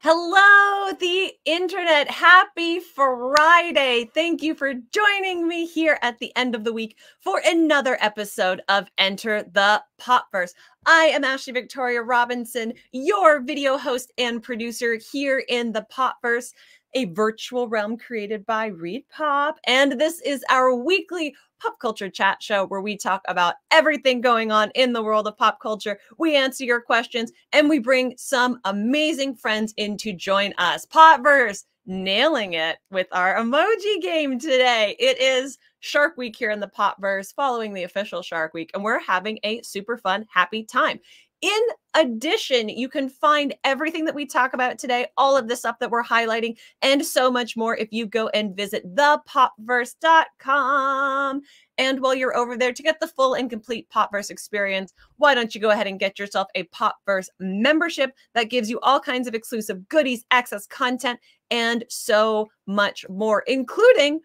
Hello, the internet. Happy Friday. Thank you for joining me here at the end of the week for another episode of Enter the Popverse. I am Ashley Victoria Robinson, your video host and producer here in the Popverse, a virtual realm created by ReedPop. And this is our weekly pop culture chat show where we talk about everything going on in the world of pop culture. We answer your questions and we bring some amazing friends in to join us. Popverse, nailing it with our emoji game today. It is Shark Week here in the Popverse, following the official Shark Week, and we're having a super fun, happy time. In addition, you can find everything that we talk about today, all of the stuff that we're highlighting, and so much more if you go and visit thepopverse.com. And while you're over there, to get the full and complete Popverse experience, why don't you go ahead and get yourself a Popverse membership that gives you all kinds of exclusive goodies, access content, and so much more, including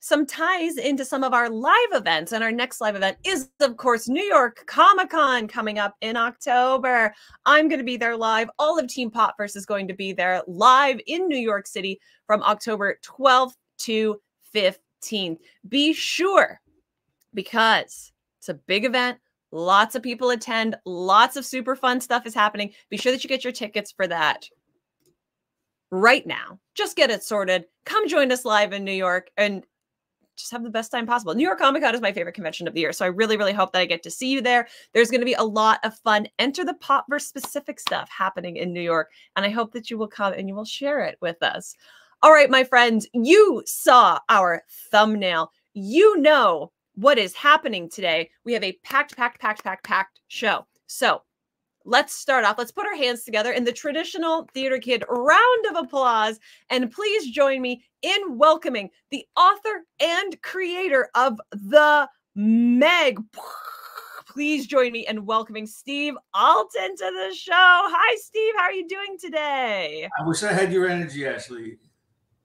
some ties into some of our live events. And our next live event is, of course, New York Comic-Con coming up in October. I'm going to be there live. All of Team Popverse is going to be there live in New York City from October 12th to 15th. Be sure, because it's a big event. Lots of people attend. Lots of super fun stuff is happening. Be sure that you get your tickets for that right now. Just get it sorted. Come join us live in New York and just have the best time possible. New York Comic-Con is my favorite convention of the year, so I really, really hope that I get to see you there. There's going to be a lot of fun Enter the Popverse specific stuff happening in New York, and I hope that you will come and you will share it with us. All right, my friends, you saw our thumbnail. You know what is happening today. We have a packed show. So let's start off. Let's put our hands together in the traditional Theater Kid round of applause. And please join me in welcoming the author and creator of The Meg. Please join me in welcoming Steve Alten to the show. Hi, Steve. How are you doing today? I wish I had your energy, Ashley.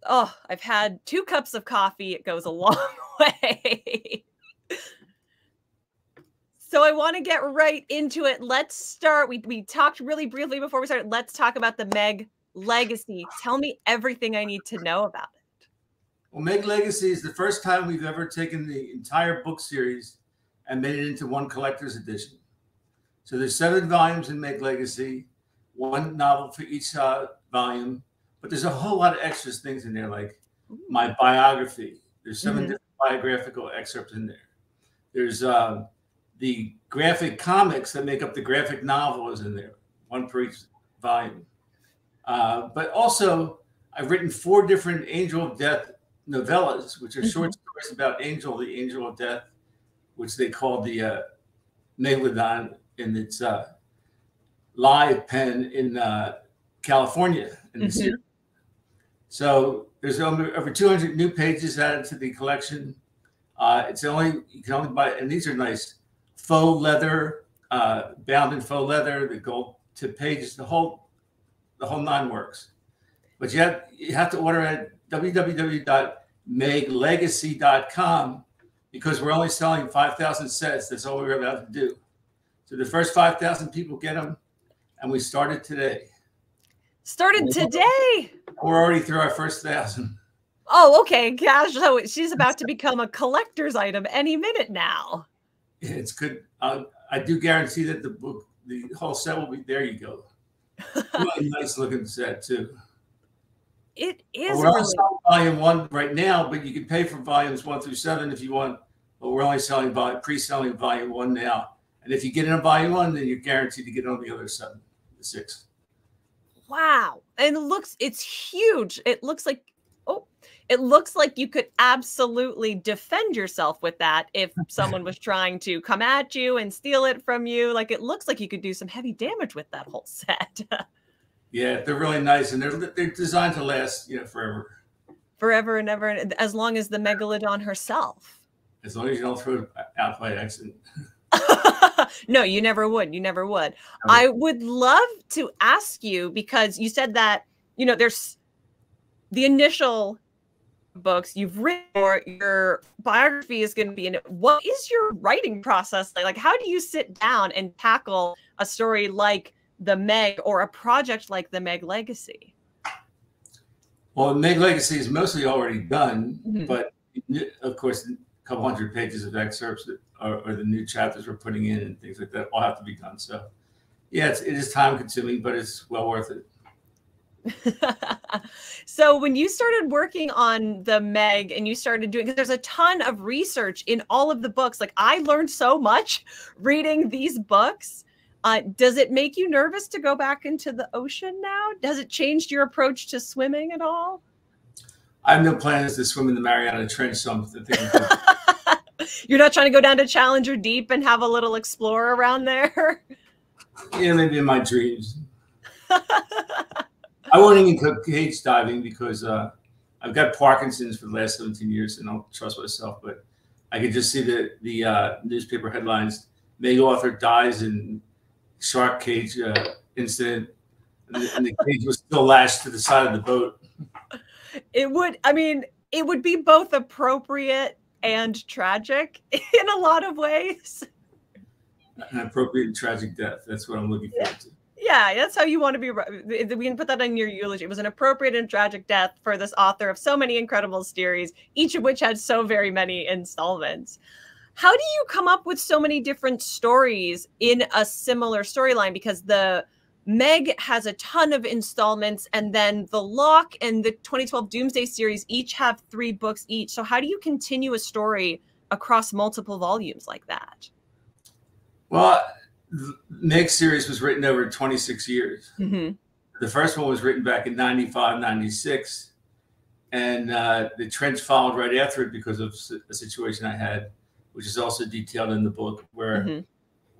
Oh, I've had 2 cups of coffee. It goes a long way. So I want to get right into it. Let's start. We talked really briefly before we started. Let's talk about the Meg Legacy. Tell me everything I need to know about it. Well, Meg Legacy is the first time we've ever taken the entire book series and made it into one collector's edition. So there's 7 volumes in Meg Legacy, 1 novel for each volume, but there's a whole lot of extra things in there, like my biography. There's 7 different biographical excerpts in there. There's the graphic comics that make up the graphic novel is in there, 1 for each volume. But also, I've written 4 different Angel of Death novellas, which are short stories about Angel, the Angel of Death, which they call the Melodon in its live pen in California. In the series. So there's over 200 new pages added to the collection. You can only buy, and these are nice, faux leather, bound in faux leather, the gold tip pages, the whole 9 works. But you have to order at www.MegLegacy.com because we're only selling 5,000 sets. That's all we're about to do. So the first 5,000 people get them, and we started today. Started today? We're already through our first 1,000. Oh, okay. Gosh, so she's about to become a collector's item any minute now. It's good. I do guarantee that the book, the whole set will be, there you go. Really nice looking set too. It is. We're only selling volume 1 right now, but you can pay for volumes 1 through 7 if you want, but we're only selling pre-selling volume 1 now. And if you get in a volume 1, then you're guaranteed to get on the other 7 to 6. Wow. And it's huge. It looks like you could absolutely defend yourself with that if someone was trying to come at you and steal it from you. Like, it looks like you could do some heavy damage with that whole set. Yeah, they're really nice, and they're designed to last, you know, forever. Forever and ever, as long as the Megalodon herself. As long as you don't throw it out by accident. No, you never would. You never would. I would love to ask you, because you said that, you know, there's the initial books you've written, or your biography is going to be in it. What is your writing process like? Like, how do you sit down and tackle a story like the Meg, or a project like the Meg Legacy? Well, Meg Legacy is mostly already done, but of course, a couple hundred pages of excerpts that are the new chapters we're putting in and things like that all have to be done. So, yeah, it is time consuming, but it's well worth it. So when you started working on the Meg and you started doing, because there's a ton of research in all of the books, like I learned so much reading these books. Does it make you nervous to go back into the ocean now? Does it change your approach to swimming at all? I have no plans to swim in the Mariana Trench. So I'm thinking you're not trying to go down to Challenger Deep and have a little explore around there? Yeah, maybe in my dreams. I won't even go cage diving because I've got Parkinson's for the last 17 years and I don't trust myself, but I could just see the newspaper headlines. Meg author dies in shark cage incident, and the cage was still lashed to the side of the boat. It would, I mean, it would be both appropriate and tragic in a lot of ways. An appropriate and tragic death. That's what I'm looking forward to. Yeah, that's how you want to be. We can put that in your eulogy. It was an appropriate and tragic death for this author of so many incredible series, each of which had so very many installments. How do you come up with so many different stories in a similar storyline? Because the Meg has a ton of installments, and then the Locke and the 2012 Doomsday series each have 3 books each. So how do you continue a story across multiple volumes like that? Well, the Meg series was written over 26 years. The first one was written back in 95, 96. And the Trench followed right after it because of a situation I had, which is also detailed in the book, where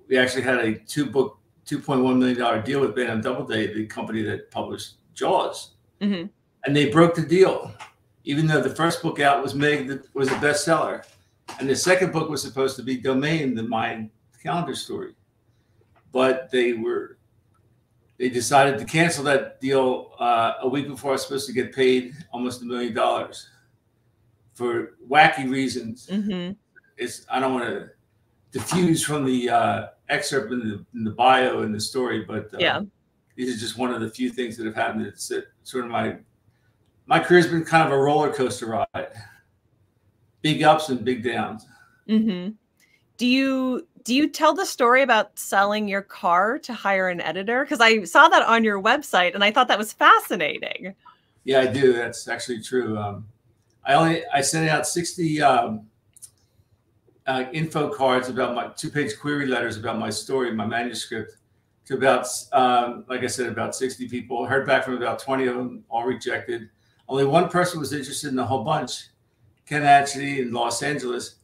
we actually had a 2-book, $2.1 million deal with Bantam Doubleday, the company that published Jaws. And they broke the deal, even though the first book out was Meg, that was a bestseller. And the second book was supposed to be Domain, the Mayan Calendar story. But they decided to cancel that deal a week before I was supposed to get paid almost $1 million for wacky reasons. I don't want to diffuse from the excerpt in the bio and the story, but this is just one of the few things that have happened. It's sort of my career's been kind of a roller coaster ride, big ups and big downs. Do you tell the story about selling your car to hire an editor? Because I saw that on your website and I thought that was fascinating. Yeah, I do. That's actually true. I sent out 60 info cards about my 2-page query letters about my story, my manuscript, to about, like I said, about 60 people. I heard back from about 20 of them, all rejected. Only one person was interested in the whole bunch, Ken Atchity in Los Angeles.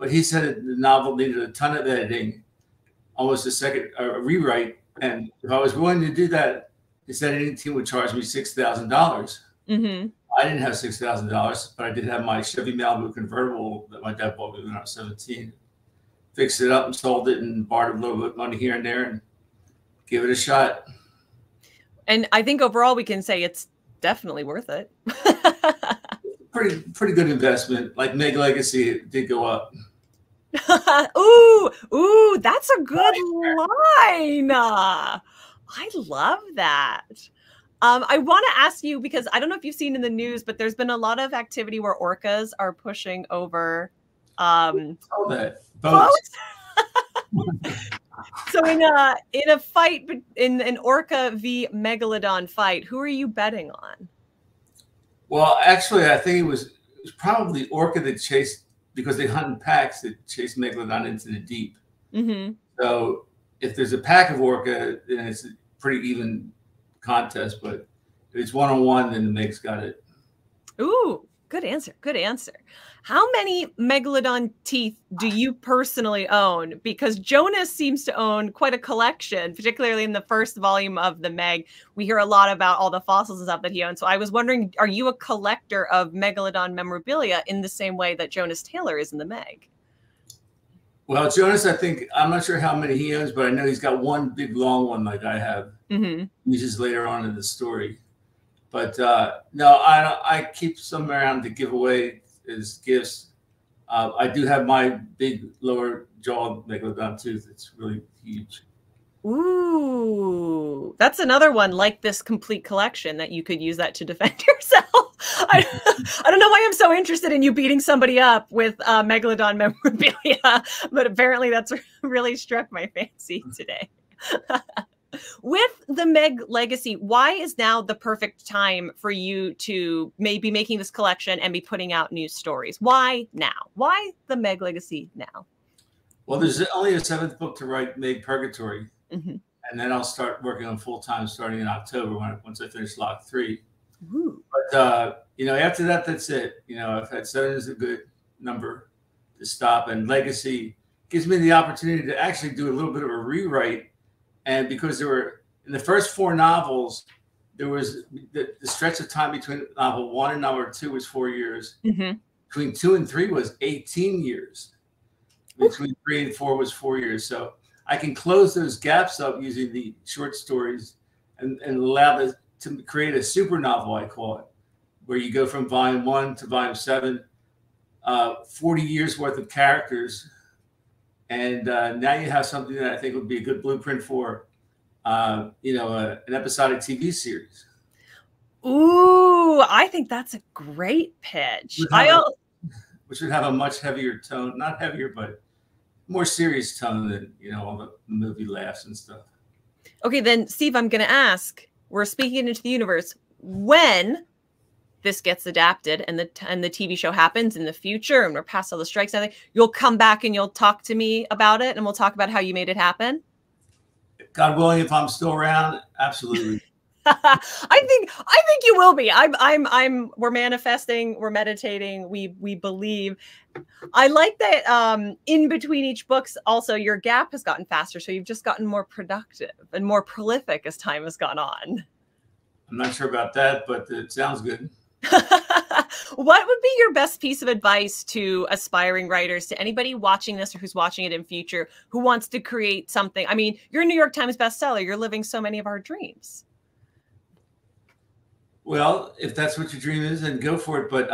But he said the novel needed a ton of editing, almost a second rewrite. And if I was willing to do that, his editing team would charge me $6,000. I didn't have $6,000, but I did have my Chevy Malibu convertible that my dad bought me when I was 17. Fixed it up and sold it and borrowed a little bit of money here and there and gave it a shot. And I think overall we can say it's definitely worth it. Pretty good investment. Like Meg Legacy, it did go up. ooh, that's a good line. I love that. I want to ask you, because I don't know if you've seen in the news, but there's been a lot of activity where orcas are pushing over boats. So in a fight, in an orca v megalodon fight, who are you betting on? Well, actually, I think it was probably orca that chased, because they hunt in packs, that chased megalodon into the deep. So if there's a pack of orca, then it's a pretty even contest. But if it's one-on-one, then the Meg's got it. Ooh, good answer. Good answer. How many megalodon teeth do you personally own? Because Jonas seems to own quite a collection, particularly in the first volume of the Meg. We hear a lot about all the fossils and stuff that he owns. So I was wondering, are you a collector of megalodon memorabilia in the same way that Jonas Taylor is in the Meg? Well, Jonas, I'm not sure how many he owns, but I know he's got one big long one like I have. Uses later on in the story. But no, I keep some around to give away as gifts. I do have my big lower jaw megalodon tooth. It's really huge. Ooh, that's another one like this complete collection that you could use that to defend yourself. I don't know why I'm so interested in you beating somebody up with Megalodon memorabilia, but apparently that's really struck my fancy today. With the Meg Legacy, why is now the perfect time for you to maybe making this collection and be putting out new stories? Why now? Why the Meg Legacy now? Well, there's only a 7th book to write, Meg Purgatory. Mm-hmm. And then I'll start working on full-time starting in October once I finish Locke 3. Ooh. But, you know, after that, that's it. You know, I've had 7 is a good number to stop. And Legacy gives me the opportunity to actually do a little bit of a rewrite. And because there were, in the first 4 novels, there was the stretch of time between novel 1 and novel 2 was 4 years. Mm-hmm. Between 2 and 3 was 18 years. Between 3 and 4 was 4 years. So I can close those gaps up using the short stories and allow it to create a super novel, I call it, where you go from volume 1 to volume 7, 40 years worth of characters. And now you have something that I think would be a good blueprint for, you know, an episodic TV series. Ooh, I think that's a great pitch. Which would have a much heavier tone, not heavier, but more serious tone than, you know, all the movie laughs and stuff. Okay, then, Steve, I'm going to ask, we're speaking into the universe, when this gets adapted and the TV show happens in the future and we're past all the strikes and everything, you'll come back and you'll talk to me about it and we'll talk about how you made it happen? God willing, if I'm still around, absolutely. I think you will be. We're manifesting, we're meditating, we believe. I like that in between each books also your gap has gotten faster, so you've just gotten more productive and more prolific as time has gone on. I'm not sure about that, but it sounds good. What would be your best piece of advice to aspiring writers, to anybody watching this or who's watching it in future who wants to create something? I mean, you're a New York Times bestseller, you're living so many of our dreams. Well, if that's what your dream is, then go for it. But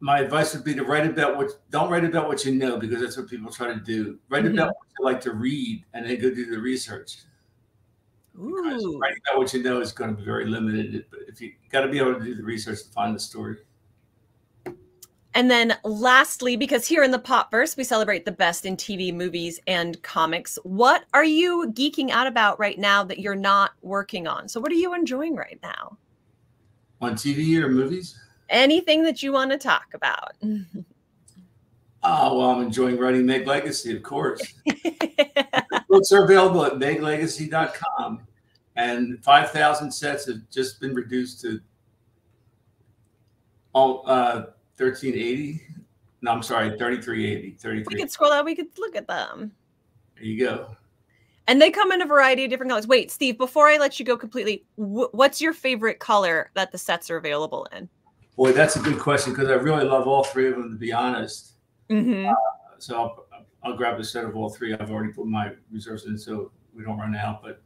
my advice would be to don't write about what you know, because that's what people try to do. Write mm-hmm. about what you like to read and then go do the research. Ooh. Because writing about what you know is going to be very limited. But if you got to be able to do the research to find the story. And then lastly, because here in the Popverse, we celebrate the best in TV, movies, and comics. What are you geeking out about right now that you're not working on? So what are you enjoying right now? On TV or movies? Anything that you want to talk about. Well, I'm enjoying writing Meg Legacy, of course. Books are available at MegLegacy.com. And 5,000 sets have just been reduced to 1380. No, I'm sorry, 3380. 3380. We could scroll out. We could look at them. There you go. And they come in a variety of different colors. Wait, Steve, before I let you go completely, what's your favorite color that the sets are available in? Boy, that's a good question, because I really love all 3 of them, to be honest. Mm-hmm. So I'll grab a set of all 3. I've already put my reserves in so we don't run out. But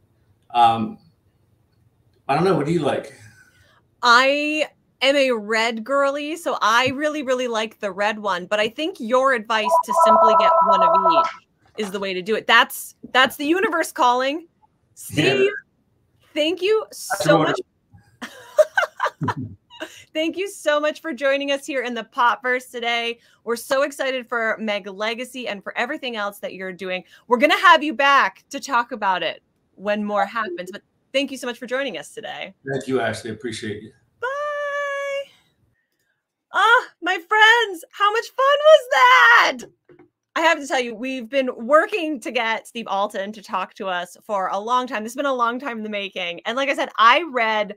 I don't know. What do you like? I am a red girly, so I really, really like the red one. But I think your advice to simply get one of each is the way to do it. That's the universe calling. Steve, Thank you so much. Thank you so much for joining us here in the Popverse today. We're so excited for Meg Legacy and for everything else that you're doing. We're going to have you back to talk about it when more happens. But thank you so much for joining us today. Thank you, Ashley. Appreciate you. Bye. Oh, my friends, how much fun was that? I have to tell you, we've been working to get Steve Alten to talk to us for a long time. This has been a long time in the making. And like I said, I read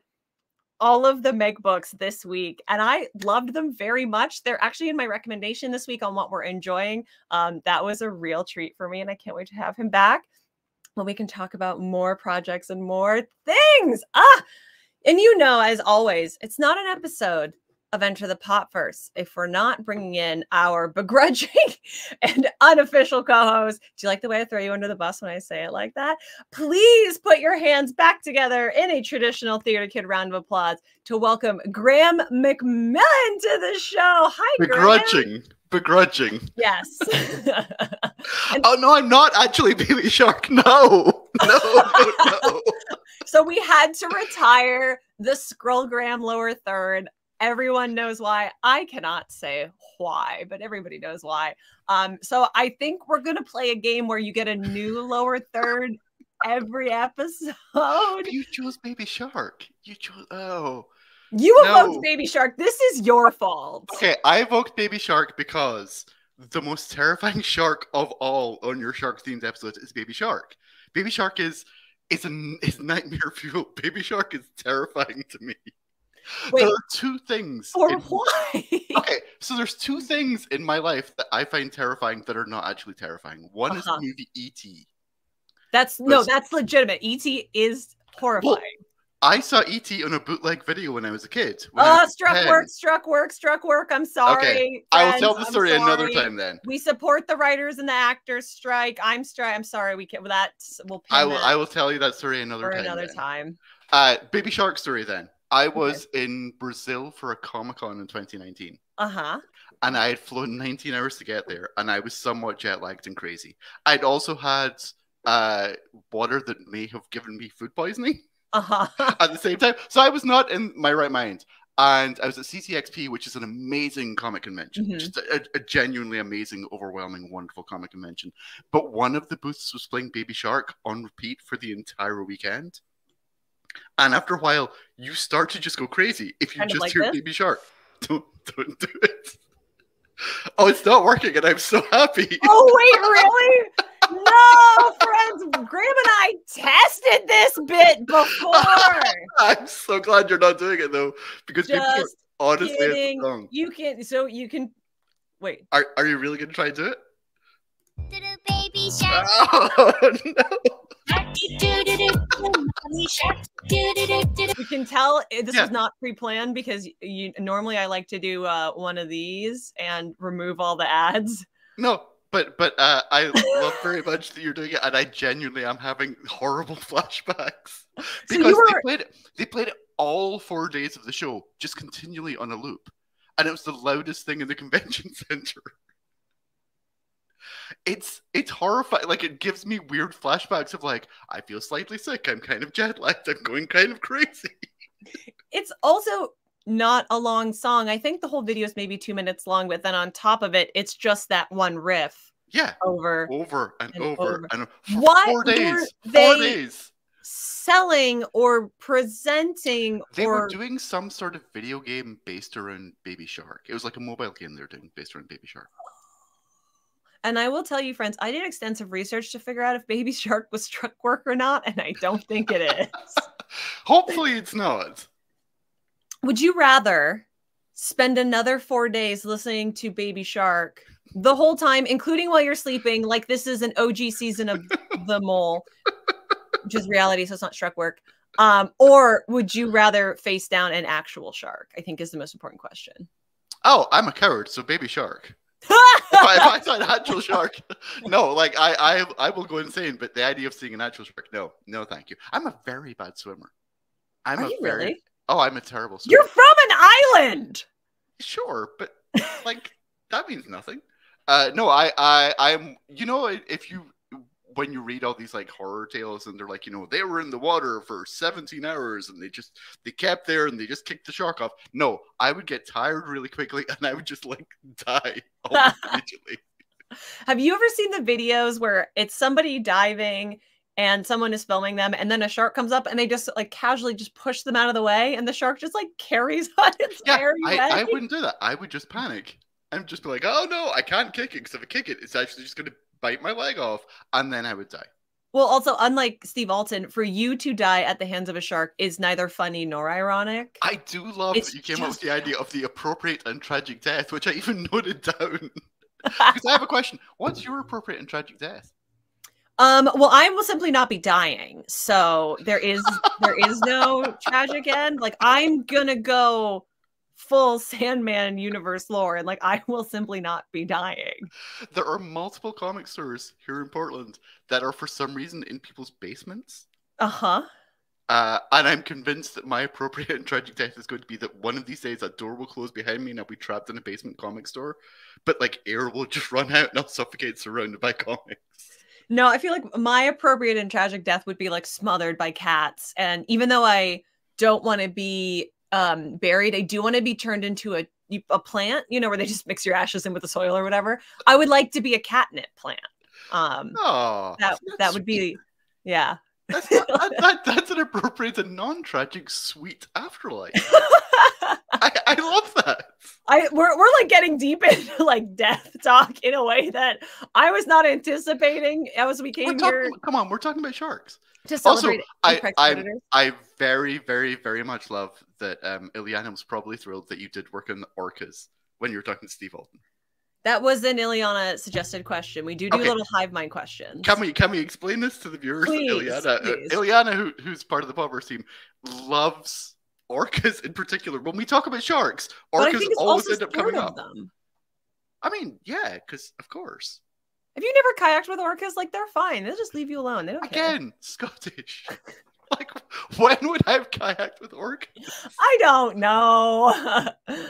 all of the Meg books this week and I loved them very much. They're actually in my recommendation this week on what we're enjoying. That was a real treat for me and I can't wait to have him back when we can talk about more projects and more things. And you know, as always, it's not an episode of Enter the Popverse if we're not bringing in our begrudging and unofficial co-host. Do you like the way I throw you under the bus when I say it like that? Please put your hands back together in a traditional Theater Kid round of applause to welcome Graham McMillan to the show. Hi, Graham. Begrudging. Yes. Oh, no, I'm not actually Baby Shark. No. So we had to retire the Scrollgram lower third Everyone knows why. I cannot say why, but everybody knows why. So I think we're going to play a game where you get a new lower third every episode. You chose Baby Shark. You chose... Oh. You evoked Baby Shark. This is your fault. Okay, I evoked Baby Shark because the most terrifying shark of all on your shark-themed episodes is Baby Shark. Baby Shark is nightmare fuel. Baby Shark is terrifying to me. Wait, there are two things. Or why? Okay, so there's two things in my life that I find terrifying that are not actually terrifying. One is the movie E.T. That's legitimate. E.T. is horrifying. Well, I saw E.T. on a bootleg video when I was a kid. Struck work. I'm sorry. Okay. I will tell the story another time then. We support the writers and the actors strike. I'm sorry. We can't. I will tell you that story another time. Baby Shark story then. I was in Brazil for a Comic-Con in 2019. And I had flown 19 hours to get there. And I was somewhat jet-lagged and crazy. I'd also had water that may have given me food poisoning. At the same time. So I was not in my right mind. And I was at CCXP, which is an amazing comic convention. Just a genuinely amazing, overwhelming, wonderful comic convention. But one of the booths was playing Baby Shark on repeat for the entire weekend. And after a while, you start to just go crazy if you hear Baby Shark. Don't do it. Oh, it's not working, and I'm so happy. Oh, wait, really? No, friends, Graham and I tested this bit before. I'm so glad you're not doing it though, because just honestly, it's wrong. Wait. Are you really gonna try and do it? Baby Shark. Oh, no. You can tell this was not pre-planned because normally I like to do one of these and remove all the ads. No. But I love very much that you're doing it, and I genuinely am having horrible flashbacks. Because they played it all 4 days of the show, just continually on a loop. And it was the loudest thing in the convention center. It's horrifying. Like, it gives me weird flashbacks of, like, I feel slightly sick, I'm kind of jet-lagged, I'm going kind of crazy. It's also... not a long song. I think the whole video is maybe 2 minutes long, but then on top of it, it's just that one riff. Yeah. Over and over. And what 4 days. Were they 4 days. Selling or presenting? They were doing some sort of video game based around Baby Shark. It was like a mobile game they were doing based around Baby Shark. And I will tell you, friends, I did extensive research to figure out if Baby Shark was truck work or not, and I don't think it is. Hopefully it's not. Would you rather spend another 4 days listening to Baby Shark the whole time, including while you're sleeping, like this is an OG season of The Mole, which is reality, so it's not shark work, or would you rather face down an actual shark? I think is the most important question. Oh, I'm a coward, so Baby Shark. If I saw an actual shark, no, like I will go insane, but the idea of seeing an actual shark, no, thank you. I'm a very bad swimmer. Are you really? Oh, I'm a terrible swimmer. You're from an island. Sure, but like that means nothing. No, I'm. You know, if you when you read all these like horror tales and they're like, you know, they were in the water for 17 hours and they kept there and they just kicked the shark off. No, I would get tired really quickly and I would just like die immediately. Have you ever seen the videos where it's somebody diving? And someone is filming them, and then a shark comes up, and they just like casually just push them out of the way, and the shark just like carries on its very way. I wouldn't do that. I would just panic. I'm just like, oh no, I can't kick it because if I kick it, it's actually just going to bite my leg off, and then I would die. Well, also, unlike Steve Alten, for you to die at the hands of a shark is neither funny nor ironic. I do love that you came up with the idea of the appropriate and tragic death, which I even noted down. Because I have a question. What's your appropriate and tragic death? Well, I will simply not be dying. So there is no tragic end. Like I'm going to go full Sandman universe lore. And like, I will simply not be dying. There are multiple comic stores here in Portland that are for some reason in people's basements. And I'm convinced that my appropriate and tragic death is going to be that one of these days a door will close behind me and I'll be trapped in a basement comic store, but like air will just run out and I'll suffocate surrounded by comics. No, I feel like my appropriate and tragic death would be like smothered by cats. And even though I don't want to be buried. I do want to be turned into a plant, you know, where they just mix your ashes in with the soil or whatever. I would like to be a catnip plant. That would be, yeah. That's, that's an appropriate and non-tragic sweet afterlife. I love that. We're like getting deep into like death talk in a way that I was not anticipating as we came here. Come on, we're talking about sharks. To celebrate also, I very, very, very much love that Ileana was probably thrilled that you did work on the orcas when you were talking to Steve Alten. That was an Ileana suggested question. We do okay. Little hive mind questions. Can we explain this to the viewers? Please, Ileana, please. Ileana, who's part of the Popverse team, loves orcas in particular. When we talk about sharks, orcas always end up coming up. I mean, yeah, because of course. Have you never kayaked with orcas? Like, they're fine. They'll just leave you alone. They don't care. Again, Scottish. Like, when would I have kayaked with orcas? I don't know.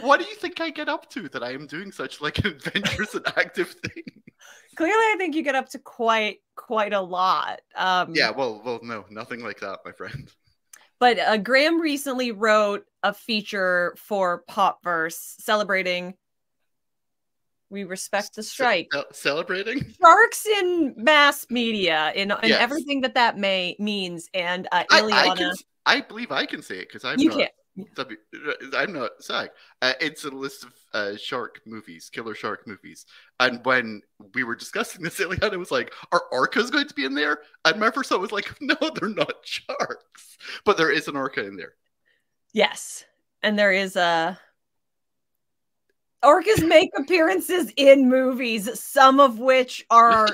What do you think I get up to that I am doing such like an adventurous and active thing? Clearly, I think you get up to quite a lot. Yeah, well, no, nothing like that, my friend. But Graham recently wrote a feature for Popverse celebrating. We respect the strike. Celebrating sharks in mass media, in yes. Everything that may means. And Ileana, I believe I can say it because I'm not SAG. It's a list of shark movies, killer shark movies. And when we were discussing this, Ileana was like, "Are orcas going to be in there?" And my first thought was like, "No, they're not sharks, but there is an orca in there." Yes, and there is a. Orcas make appearances in movies, some of which are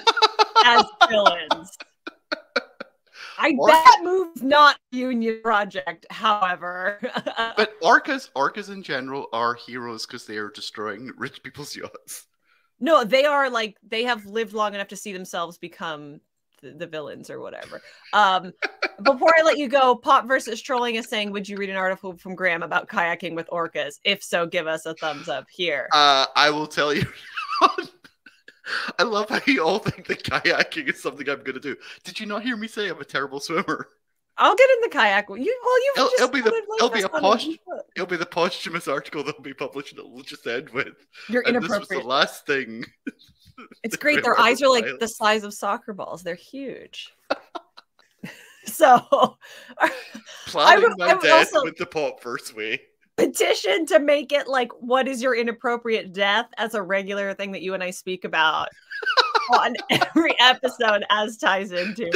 as villains. That move's not a union project, however. But orcas in general are heroes because they are destroying rich people's yachts. No, they are like, they have lived long enough to see themselves become the villains or whatever. Before I let you go, Popverse is trolling us saying, would you read an article from Graham about kayaking with orcas? If so, give us a thumbs up here. I will tell you. I love how you all think that kayaking is something I'm going to do. Did you not hear me say I'm a terrible swimmer? I'll get in the kayak. It'll be the posthumous article that'll be published that we'll just end with. You're inappropriate. This was the last thing. It's great. Their eyes are like the size of soccer balls. They're huge. So, planning my death with the Popverse way. Petition to make it like, what is your inappropriate death as a regular thing that you and I speak about on every episode as ties into.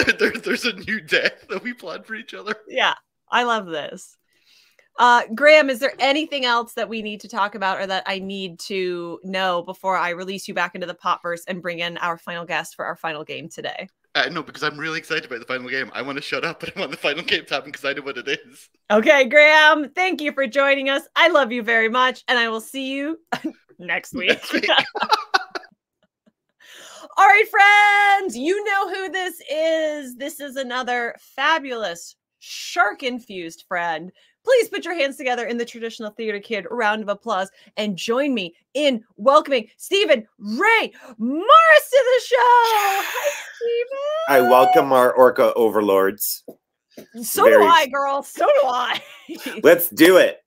There's a new death that we plan for each other. Yeah, I love this. Graham, is there anything else that we need to talk about or that I need to know before I release you back into the Popverse and bring in our final guest for our final game today? No, because I'm really excited about the final game. I want to shut up, but I want the final game to happen because I know what it is. Okay, Graham, thank you for joining us. I love you very much, and I will see you next week. All right, friends, you know who this is. This is another fabulous shark-infused friend. Please put your hands together in the traditional theater kid round of applause and join me in welcoming Steven Ray Morris to the show. Hi, Steven. I welcome our orca overlords. So do I, girl. So do I. Let's do it.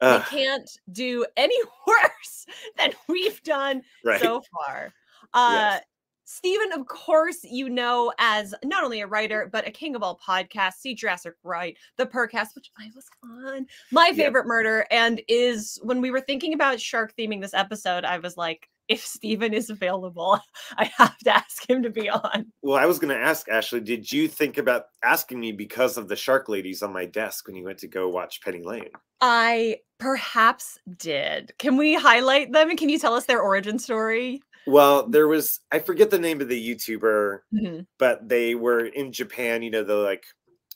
I can't do any worse than we've done so far. Yes. Steven, of course, you know as not only a writer, but a king of all podcasts, See Jurassic Right, The Purrrcast, which I was on, My Favorite Murder, and is when we were thinking about shark theming this episode, I was like, if Steven is available, I have to ask him to be on. Well, I was going to ask, Ashley, did you think about asking me because of the shark ladies on my desk when you went to go watch Penny Lane? I perhaps did. Can we highlight them? And can you tell us their origin story? Well, there was, I forget the name of the YouTuber, but they were in Japan, you know, the like,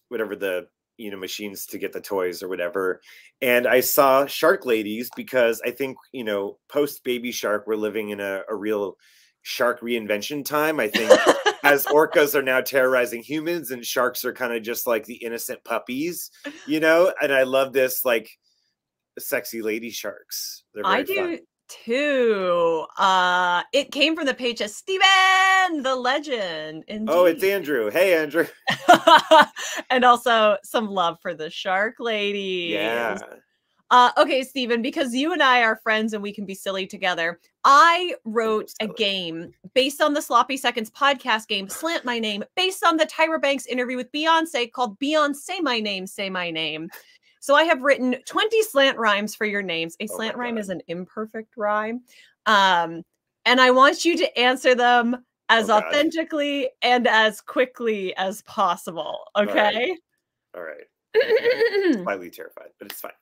whatever the, you know, machines to get the toys or whatever. And I saw shark ladies because I think, you know, post Baby Shark, we're living in a real shark reinvention time. I think as orcas are now terrorizing humans and sharks are kind of just like the innocent puppies, you know, and I love this like sexy lady sharks. They're very fun. Too. It came from the page of Steven, the legend. Indeed. Oh, it's Andrew. Hey, Andrew. And also some love for the shark ladies. Yeah. Okay, Steven, because you and I are friends and we can be silly together, I wrote a game based on the Sloppy Seconds podcast game, Slant My Name, based on the Tyra Banks interview with Beyonce called Beyonce My Name, Say My Name. So I have written 20 slant rhymes for your names. A slant rhyme is an imperfect rhyme. And I want you to answer them as authentically and as quickly as possible. Okay? All right. Slightly terrified, but it's fine.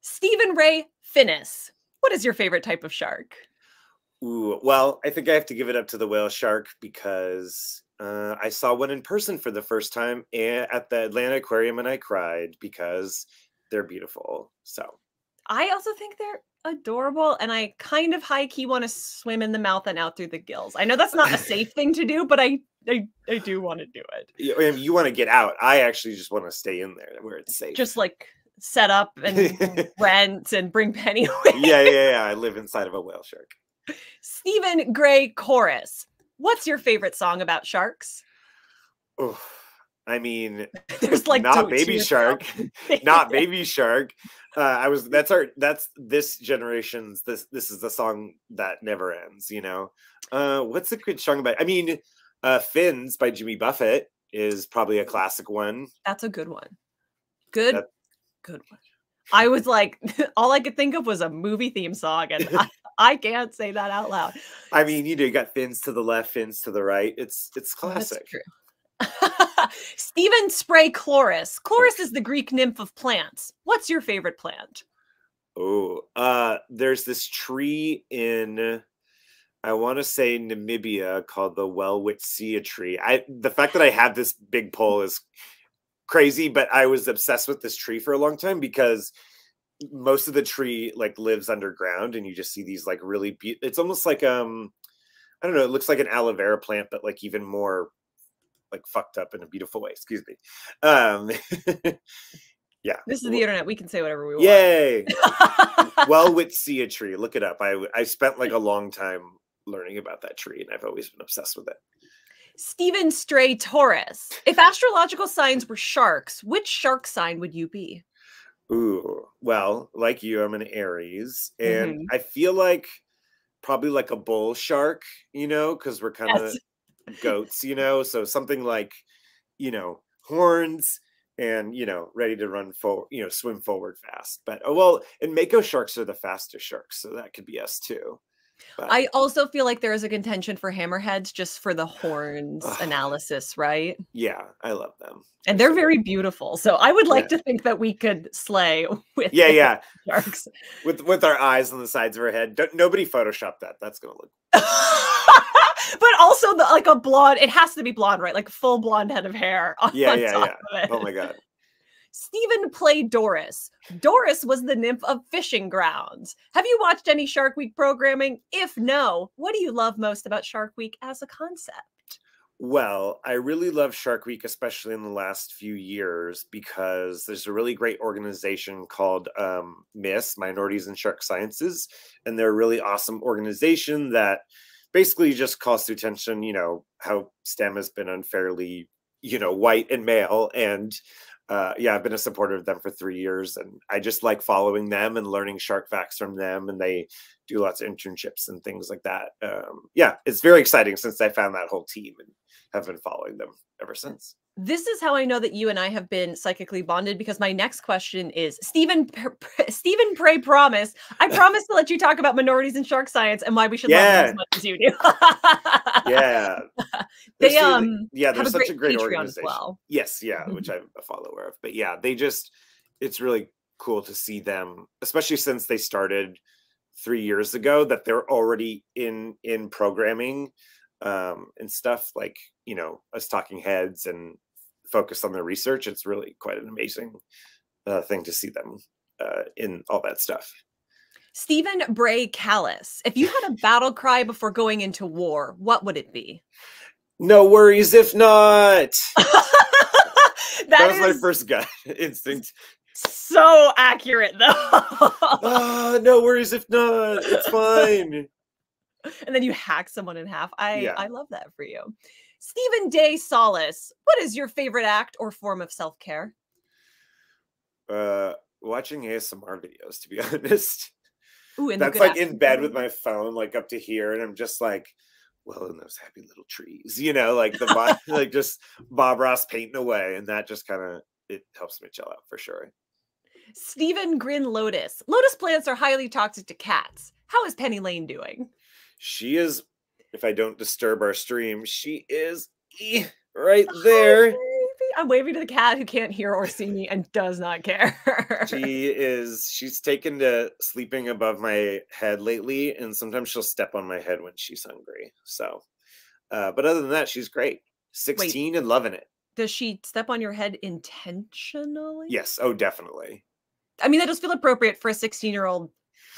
Steven Ray Finnis, what is your favorite type of shark? Ooh, well, I think I have to give it up to the whale shark because I saw one in person for the first time at the Atlanta Aquarium, and I cried because they're beautiful. So I also think they're adorable, and I kind of high-key want to swim in the mouth and out through the gills. I know that's not a safe thing to do, but I do want to do it. You want to get out. I actually just want to stay in there where it's safe. Just like set up and rent and bring Penny away. Yeah. I live inside of a whale shark. Stephen Gray Chorus, what's your favorite song about sharks? Oh, I mean, there's like not Baby Shark, not Baby Shark. That's this generation's. This is the song that never ends. You know, what's a good song about? I mean, Fins by Jimmy Buffett is probably a classic one. That's a good one. Good one. I was like, all I could think of was a movie theme song, and I can't say that out loud. I mean, you got fins to the left, fins to the right. It's classic. That's true. Steven Spray Chloris. Chloris is the Greek nymph of plants. What's your favorite plant? Oh, there's this tree in, I want to say, Namibia called the Welwitschia tree. The fact that I have this big pole is crazy, but I was obsessed with this tree for a long time because most of the tree like lives underground, and you just see these like really beautiful. It's almost like I don't know. It looks like an aloe vera plant, but like even more like fucked up in a beautiful way. Excuse me. Yeah. This is the internet. We can say whatever we want. Yay! Welwitschia tree. Look it up. I spent like a long time learning about that tree, and I've always been obsessed with it. Steven Stray Taurus, if astrological signs were sharks, which shark sign would you be? Ooh, well, like you, I'm an Aries, and I feel like probably like a bull shark, you know, because we're kind of goats, you know, so something like, you know, horns and, you know, ready to run forward, you know, swim forward fast. But, oh, well, and mako sharks are the fastest sharks, so that could be us too. But I also feel like there is a contention for hammerheads just for the horns analysis, right? Yeah, I love them. And they're very beautiful. So I would like to think that we could slay with sharks. With our eyes on the sides of our head. Nobody Photoshop that. That's going to look. But also like a blonde. It has to be blonde, right? Like a full blonde head of hair. On top of it. Oh, my God. Steven Play Doris. Doris was the nymph of fishing grounds. Have you watched any Shark Week programming? If no, what do you love most about Shark Week as a concept? Well, I really love Shark Week, especially in the last few years, because there's a really great organization called MISS, Minorities in Shark Sciences. And they're a really awesome organization that basically just calls to attention, you know, how STEM has been unfairly, you know, white and male. And yeah, I've been a supporter of them for 3 years, and I just like following them and learning shark facts from them. And they do lots of internships and things like that. Yeah, it's very exciting since I found that whole team and have been following them ever since. This is how I know that you and I have been psychically bonded, because my next question is, Steven Prey Promise. I promise to let you talk about Minorities in Shark Science and why we should love them as much as you do. Yeah. They're such a great organization. Well. Yes, yeah, which I'm a follower of. But yeah, they just, it's really cool to see them, especially since they started 3 years ago, that they're already in programming and stuff, like, you know, us talking heads and focused on their research. It's really quite an amazing thing to see them in all that stuff. Steven Bray Callis, if you had a battle cry before going into war, what would it be? No worries if not. that was my first gut instinct. So accurate, though. No worries if not. It's fine. And then you hack someone in half. I love that for you. Steven Day Solace, what is your favorite act or form of self-care? watching ASMR videos, to be honest. Ooh, and that's like in bed with my phone, like up to here, and I'm just like, well, in those happy little trees, you know, like the like just Bob Ross painting away, and that just kind of, it helps me chill out for sure. Steven Grin Lotus. Lotus plants are highly toxic to cats. How is Penny Lane doing? She is, if I don't disturb our stream, she is right there. I'm waving to the cat who can't hear or see me and does not care. She's taken to sleeping above my head lately, and sometimes she'll step on my head when she's hungry. So, but other than that, she's great. 16 and loving it. Does she step on your head intentionally? Yes. Oh, definitely. I mean, that does feel appropriate for a 16-year-old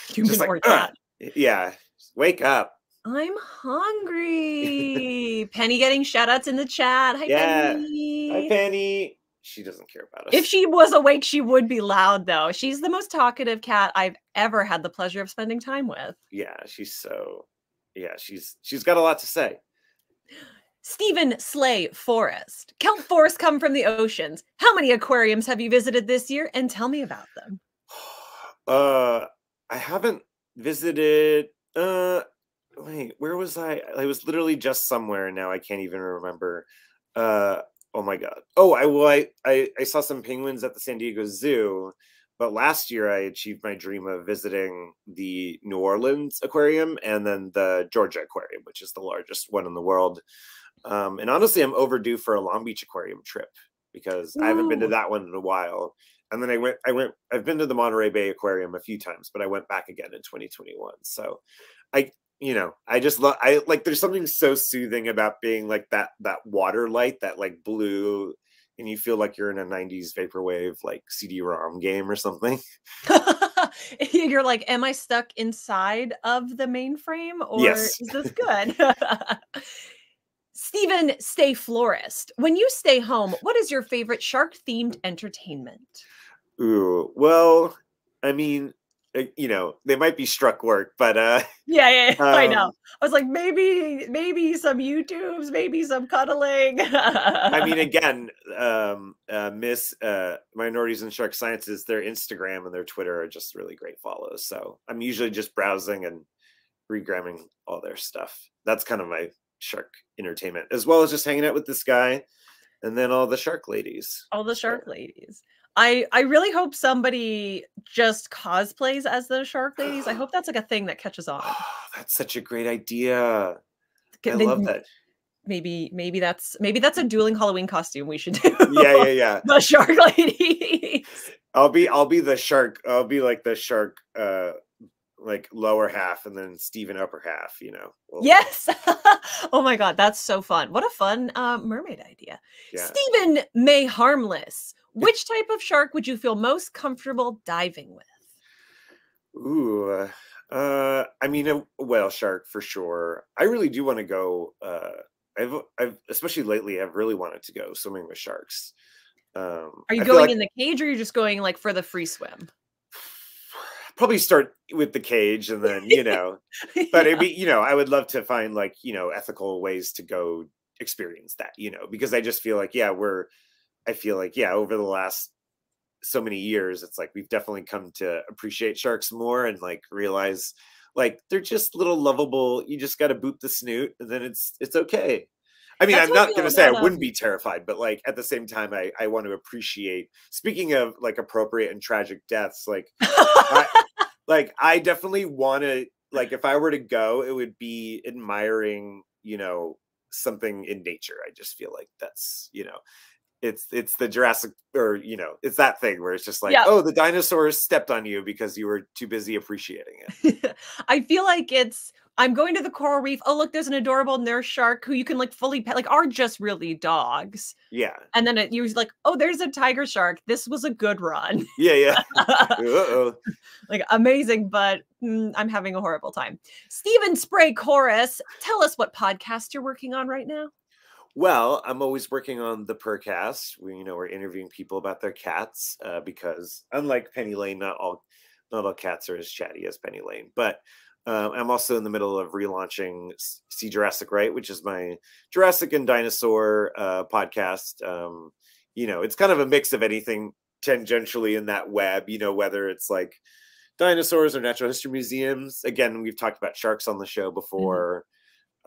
human like, or cat. Yeah. Wake up. I'm hungry. Penny getting shout-outs in the chat. Hi, yeah. Penny. Hi, Penny. She doesn't care about us. If she was awake, she would be loud, though. She's the most talkative cat I've ever had the pleasure of spending time with. Yeah, she's so... Yeah, she's got a lot to say. Stephen Slay Forest. Kelp forests come from the oceans. How many aquariums have you visited this year? And tell me about them. I haven't visited... Wait, where was I? I was literally just somewhere, and now I can't even remember. Oh my god! Oh, I saw some penguins at the San Diego Zoo, but last year I achieved my dream of visiting the New Orleans Aquarium and then the Georgia Aquarium, which is the largest one in the world. And honestly, I'm overdue for a Long Beach Aquarium trip because I haven't been to that one in a while. And then I've been to the Monterey Bay Aquarium a few times, but I went back again in 2021. So, you know, I just love, like, there's something so soothing about being like that water light, that like blue, and you feel like you're in a 90s vaporwave, like CD-ROM game or something. You're like, am I stuck inside of the mainframe, or yes. Is this good? Steven Stay Florist. When you stay home, what is your favorite shark themed entertainment? Ooh, well, I mean, you know, they might be struck work, but yeah, I know. I was like, maybe some YouTubes, maybe some cuddling. I mean, again, Miss Minorities in Shark Sciences, their Instagram and their Twitter are just really great follows. So I'm usually just browsing and regramming all their stuff. That's kind of my shark entertainment, as well as just hanging out with this guy, and then all the shark ladies. All the shark ladies. I really hope somebody just cosplays as those shark ladies. I hope that's like a thing that catches on. Oh, that's such a great idea. I love that. Maybe that's a dueling Halloween costume we should do. Yeah. The shark ladies. I'll be the shark. I'll be like the shark, like lower half, and then Steven upper half, you know. Well, yes. Oh my god, that's so fun. What a fun mermaid idea. Yeah. Steven May Harmless. Which type of shark would you feel most comfortable diving with? Ooh, I mean, a whale shark for sure. I really do want to go. I've especially lately, I've really wanted to go swimming with sharks. Are you going like in the cage, or are you just going like for the free swim? Probably start with the cage, and then, you know, but it'd be, you know, I would love to find like, you know, ethical ways to go experience that, you know, because I just feel like, yeah, I feel like over the last so many years, it's like we've definitely come to appreciate sharks more, and like realize like they're just little lovable. You just got to boop the snoot, and then it's okay. I mean, I'm not going to say I wouldn't be terrified, but like at the same time, I want to appreciate. Speaking of like appropriate and tragic deaths, like I definitely want to, like, if I were to go, it would be admiring, you know, something in nature. I just feel like that's, you know. It's the Jurassic, or, you know, it's that thing where it's just like, yeah. Oh, the dinosaurs stepped on you because you were too busy appreciating it. I feel like it's, I'm going to the coral reef. Oh, look, there's an adorable nurse shark who you can like fully pet, like are just really dogs. Yeah. And then you're like, oh, there's a tiger shark. This was a good run. Yeah. Uh-oh. Like amazing, but I'm having a horrible time. Steven Spray Chorus, tell us what podcast you're working on right now. Well, I'm always working on The Purrrcast. We're interviewing people about their cats, because unlike Penny Lane, not all cats are as chatty as Penny Lane. But I'm also in the middle of relaunching See Jurassic Right, which is my Jurassic and dinosaur podcast. You know, it's kind of a mix of anything tangentially in that web, you know, whether it's like dinosaurs or natural history museums. Again, we've talked about sharks on the show before.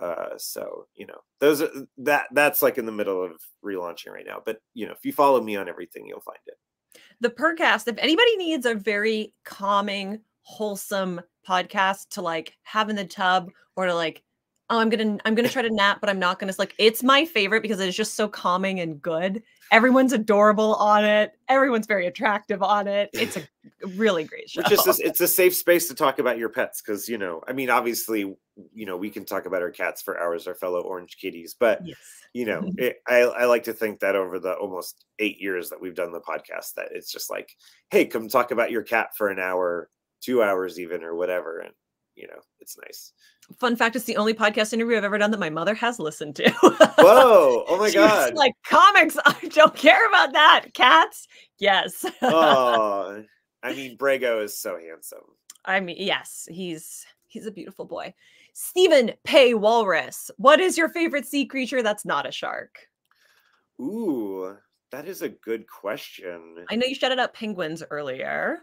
Mm-hmm. So, you know, those are, that's like in the middle of relaunching right now. But, you know, if you follow me on everything, you'll find it. The Purrrcast, if anybody needs a very calming, wholesome podcast to like have in the tub, or to like, oh, I'm gonna try to nap, but I'm not gonna. Like, it's my favorite because it's just so calming and good. Everyone's adorable on it. Everyone's very attractive on it. It's a really great show. It's a safe space to talk about your pets, because, you know, I mean, obviously, you know, we can talk about our cats for hours, our fellow orange kitties, but yes, you know, I like to think that over the almost 8 years that we've done the podcast, that it's just like, hey, come talk about your cat for an hour, 2 hours even, or whatever, and you know, it's nice. Fun fact, it's the only podcast interview I've ever done that my mother has listened to. Whoa. Oh my God. Like, comics, I don't care about that. Cats, yes. Oh, I mean, Brago is so handsome. I mean, yes, he's a beautiful boy. Steven Pay Walrus, what is your favorite sea creature that's not a shark? Ooh, that is a good question. I know you shouted out penguins earlier.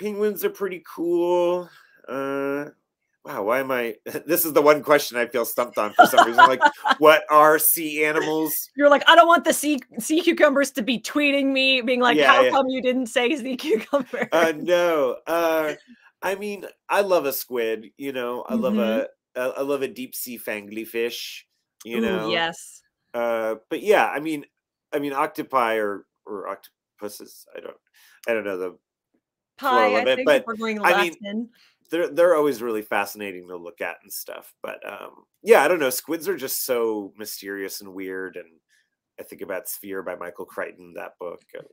Penguins are pretty cool. Wow, why am I? This is the one question I feel stumped on for some reason. Like, what are sea animals? You're like, I don't want the sea cucumbers to be tweeting me, being like, yeah, how come you didn't say sea cucumber? No. I mean, I love a squid. You know, I love I love a deep sea fangly fish. You know. Yes. But yeah, I mean, octopi or octopuses. I don't know the. Pie, I think, but we're going Latin. I mean, they're always really fascinating to look at and stuff. But yeah, I don't know. Squids are just so mysterious and weird. And I think about Sphere by Michael Crichton, that book. And,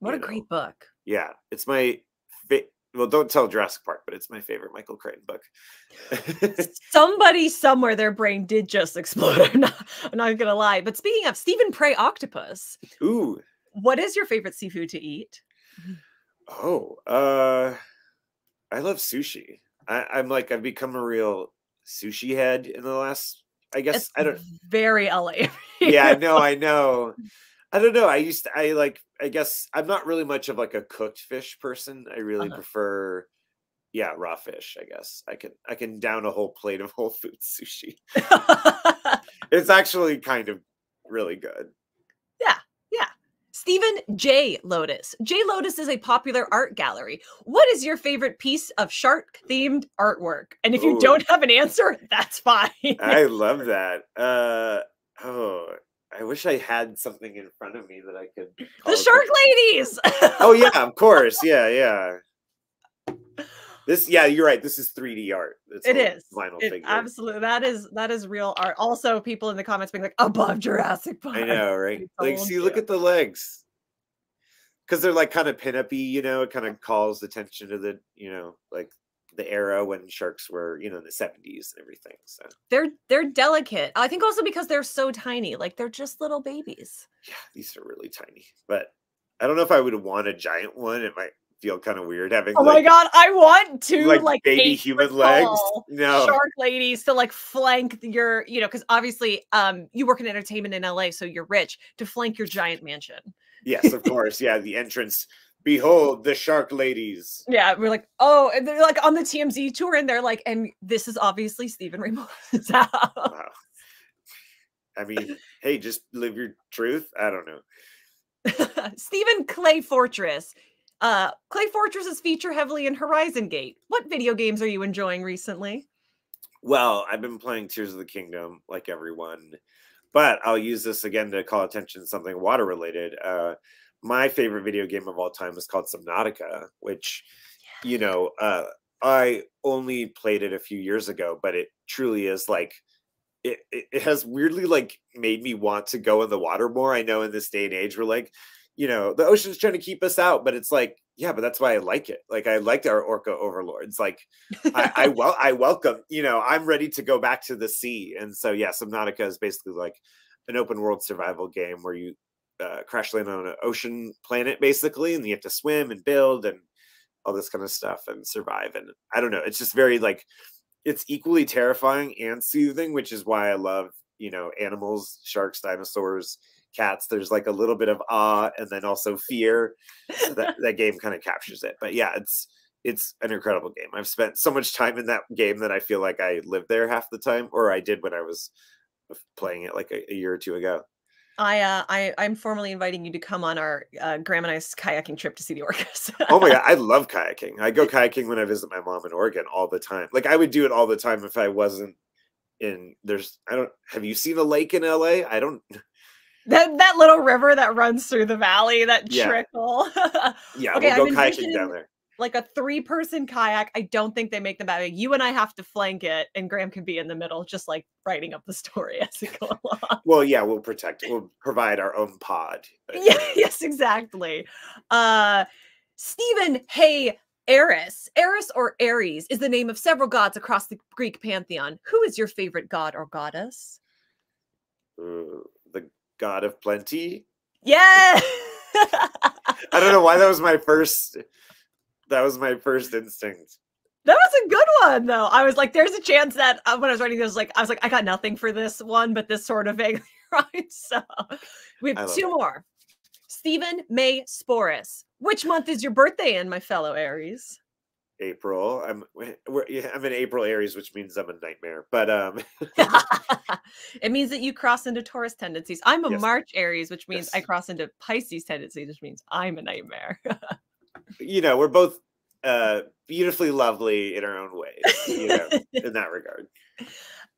what a great book. Yeah, it's my well, don't tell Jurassic Park, but it's my favorite Michael Crichton book. Somebody somewhere, their brain did just explode. I'm not gonna lie. But speaking of Stephen Prey Octopus, ooh, what is your favorite seafood to eat? Oh, I love sushi. I've become a real sushi head in the last, I guess, it's very LA. Yeah, I know. I don't know. I guess I'm not really much of like a cooked fish person. I really prefer, yeah, raw fish, I guess. I can down a whole plate of Whole Foods sushi. It's actually kind of really good. Stephen J. Lotus. J. Lotus is a popular art gallery. What is your favorite piece of shark-themed artwork? And if you don't have an answer, that's fine. I love that. Oh, I wish I had something in front of me that I could call the Shark Ladies. Oh yeah, of course. Yeah. This, yeah, you're right. This is 3D art. It is. Vinyl figure. Absolutely. That is real art. Also, people in the comments being like, above Jurassic Park. I know, right? Like, see, look at the legs. Because they're like kind of pin-up-y, you know, it kind of calls attention to the, you know, like the era when sharks were, you know, in the 70s and everything. So they're delicate. I think also because they're so tiny, like they're just little babies. Yeah, these are really tiny. But I don't know if I would want a giant one. It might feel kind of weird having, oh like, my God, I want to like baby human legs, no, shark ladies to like flank your, you know, because obviously you work in entertainment in LA, so you're rich, to flank your giant mansion. Yes, of course. Yeah, the entrance, behold the shark ladies. Yeah, we're like, oh, and they're like on the TMZ tour and they're like, and this is obviously Steven Ray Morris. Wow. I mean, hey, just live your truth. I don't know. Stephen Clay Fortress. Clay Fortresses feature heavily in Horizon Gate. What video games are you enjoying recently? Well, I've been playing Tears of the Kingdom, like everyone. But I'll use this again to call attention to something water-related. My favorite video game of all time is called Subnautica, which, yeah, you know, I only played it a few years ago, but it truly is like, it has weirdly like made me want to go in the water more. I know in this day and age, we're like, you know, the ocean's trying to keep us out, but it's like, yeah, but that's why I like it. Like, I liked our orca overlords. Like, I welcome, you know, I'm ready to go back to the sea. And so, yeah, Subnautica is basically like an open world survival game where you crash land on an ocean planet, basically, and you have to swim and build and all this kind of stuff and survive. And I don't know, it's just very like, it's equally terrifying and soothing, which is why I love, you know, animals, sharks, dinosaurs, cats, there's like a little bit of awe and then also fear. So that, that game kind of captures it. But yeah, it's an incredible game. I've spent so much time in that game that I feel like I lived there half the time, or I did when I was playing it like a year or two ago. I'm formally inviting you to come on our Graham and I's kayaking trip to see the orcas. Oh my God, I love kayaking. I go kayaking when I visit my mom in Oregon all the time. Like I would do it all the time if I wasn't in, have you seen a lake in LA? I don't. That little river that runs through the valley, that trickle. Yeah, okay, we'll go kayaking down there. Like a three-person kayak. I don't think they make them bad. You and I have to flank it, and Graham can be in the middle, just like writing up the story as we go along. Well, yeah, we'll protect it. We'll provide our own pod. Yeah, yes, exactly. Steven, hey, Eris. Eris or Ares is the name of several gods across the Greek pantheon. Who is your favorite god or goddess? The god of plenty. Yeah. I don't know why that was my first... That was my first instinct. That was a good one, though. I was like, there's a chance that when I was writing this, I was like, I got nothing for this one, but this sort of vaguely rhymes. So we have two more. Stephen May Sporus. Which month is your birthday in, my fellow Aries? April. I'm an April Aries, which means I'm a nightmare. But it means that you cross into Taurus tendencies. I'm a March Aries, which means I cross into Pisces tendencies, which means I'm a nightmare. You know, we're both beautifully lovely in our own ways, you know, in that regard.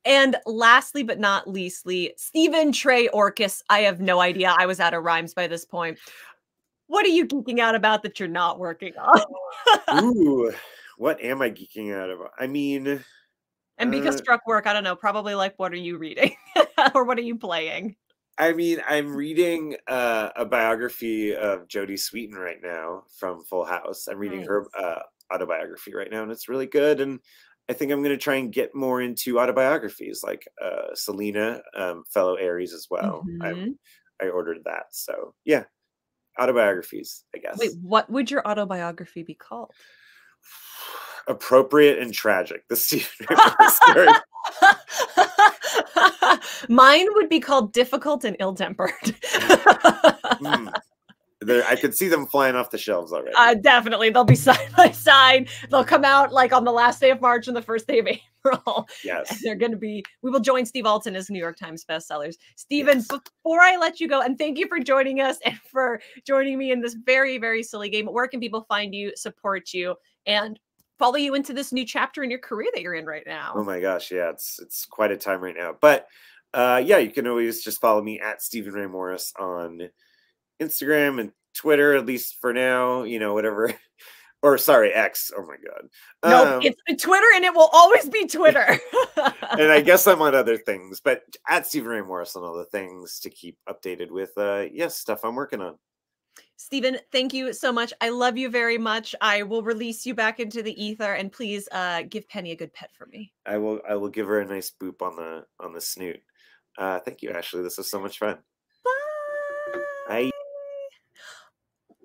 And lastly, but not leastly, Steven Trey Orcus. I have no idea. I was out of rhymes by this point. What are you geeking out about that you're not working on? Ooh, what am I geeking out about? I mean... And because struck work, I don't know, probably like, what are you reading? Or what are you playing? I mean, I'm reading a biography of Jodie Sweetin right now from Full House. I'm reading her autobiography right now, and it's really good. And I think I'm going to try and get more into autobiographies, like Selena, fellow Aries as well. I ordered that. So yeah, autobiographies, I guess. Wait, what would your autobiography be called? Appropriate and Tragic. The Steven Ray Morris story. Mine would be called Difficult and Ill-Tempered. I could see them flying off the shelves already. Definitely. They'll be side by side. They'll come out like on the last day of March and the first day of April. Yes. And they're going to be, we will join Steve Alten as New York Times bestsellers. Steven, before I let you go, and thank you for joining us and for joining me in this very, very silly game. Where can people find you, support you, and follow you into this new chapter in your career that you're in right now? Oh my gosh. Yeah. It's quite a time right now, but yeah, you can always just follow me at Steven Ray Morris on Instagram and Twitter, at least for now, you know, whatever, or sorry, X. Oh my God. No, it's Twitter and it will always be Twitter. And I guess I'm on other things, but at Steven Ray Morris on all the things to keep updated with, stuff I'm working on. Steven, thank you so much. I love you very much. I will release you back into the ether, and please give Penny a good pet for me. I will give her a nice boop on the snoot. Thank you, Ashley. This was so much fun. Bye. Bye.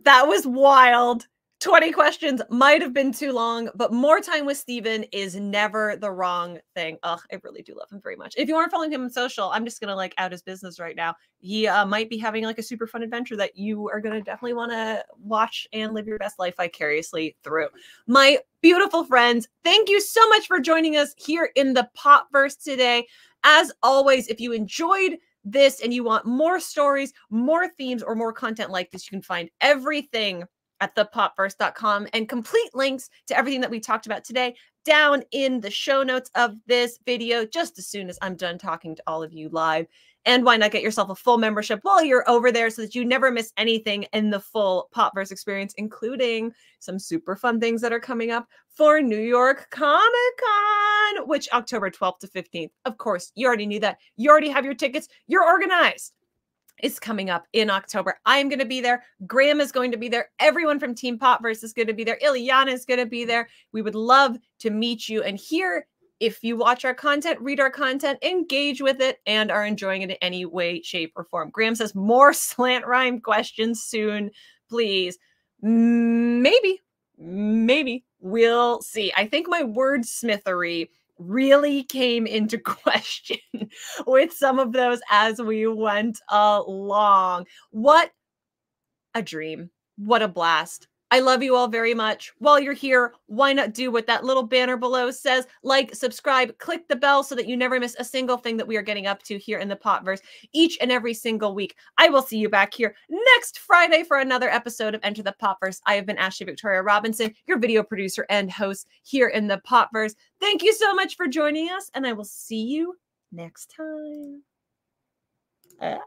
That was wild. 20 questions might have been too long, but more time with Steven is never the wrong thing. Ugh, I really do love him very much. If you aren't following him on social, I'm just going to like out his business right now. He might be having like a super fun adventure that you are going to definitely want to watch and live your best life vicariously through. My beautiful friends, thank you so much for joining us here in the Popverse today. As always, if you enjoyed this and you want more stories, more themes, or more content like this, you can find everything at thepopverse.com, and complete links to everything that we talked about today down in the show notes of this video, just as soon as I'm done talking to all of you live. And why not get yourself a full membership while you're over there so that you never miss anything in the full Popverse experience, including some super fun things that are coming up for New York Comic-Con, which October 12th to 15th. Of course, you already knew that. You already have your tickets. You're organized. It's coming up in October. I am going to be there. Graham is going to be there. Everyone from Team Popverse is going to be there. Ileana is going to be there. We would love to meet you. And here, if you watch our content, read our content, engage with it, and are enjoying it in any way, shape, or form. Graham says more slant rhyme questions soon, please. Maybe. Maybe. We'll see. I think my wordsmithery really came into question with some of those as we went along. What a dream. What a blast. I love you all very much. While you're here, why not do what that little banner below says? Like, subscribe, click the bell so that you never miss a single thing that we are getting up to here in the Popverse each and every single week. I will see you back here next Friday for another episode of Enter the Popverse. I have been Ashley Victoria Robinson, your video producer and host here in the Popverse. Thank you so much for joining us, and I will see you next time.